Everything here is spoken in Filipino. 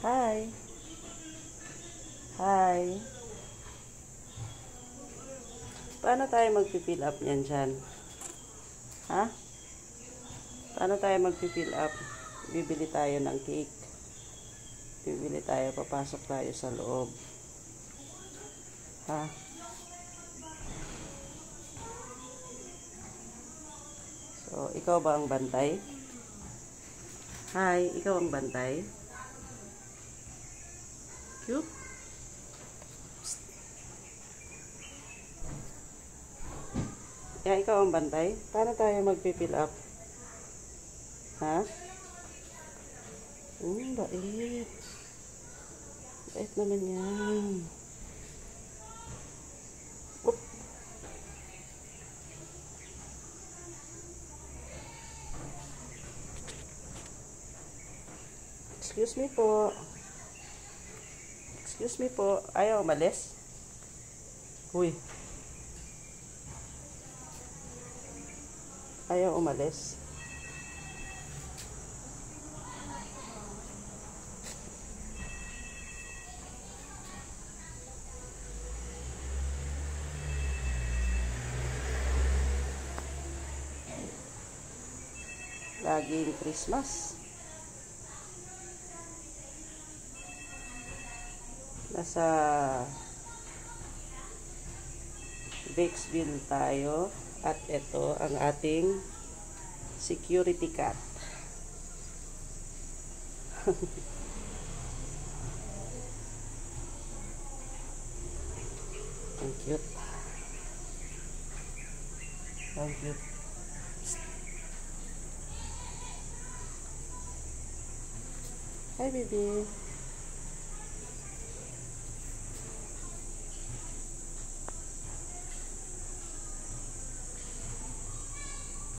Hi. Hi. Paano tayo mag-fill up yan dyan? Ha? Paano tayo mag-fill up? Bibili tayo ng cake. Bibili tayo, papasok tayo sa loob. Ha? So, ikaw ba ang bantay? Hi, ikaw ang bantay? Cute? Yeah, ikaw ang bantay. Paano tayo mag-fill up? Ha? Bait. Bait naman yan. Oop. Excuse me po. Excuse me po. Ayaw umalis? Uy. Ayaw umalis. Laging Christmas. Nasa Becksville tayo. At ito ang ating security cat. Ang cute. Ang cute. Psst. Hi, baby.